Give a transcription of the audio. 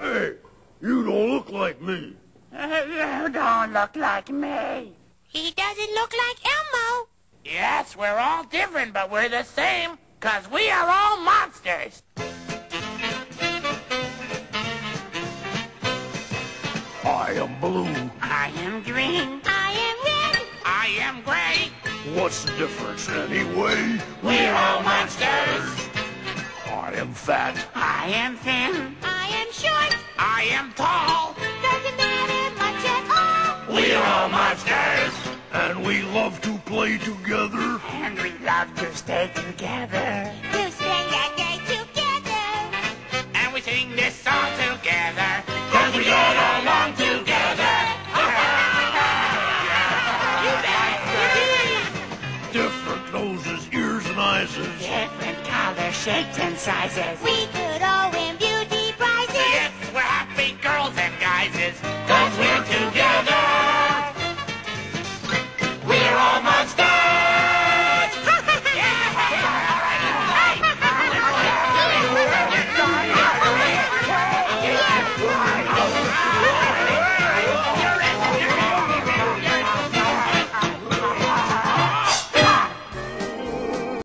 Hey, you don't look like me. You don't look like me. He doesn't look like Elmo. Yes, we're all different, but we're the same, 'cause we are all monsters. I am blue. I am green. I am red. I am gray. What's the difference anyway? We're all monsters. I am fat. I am thin. I am short. I am tall. Doesn't matter much at all. We're all monsters. And we love to play together. And we love to stay together. To spend our day together. And we sing this song together. 'Cause we all along together. Different noses, ears, and eyes. Different colors, shapes, and sizes. We do.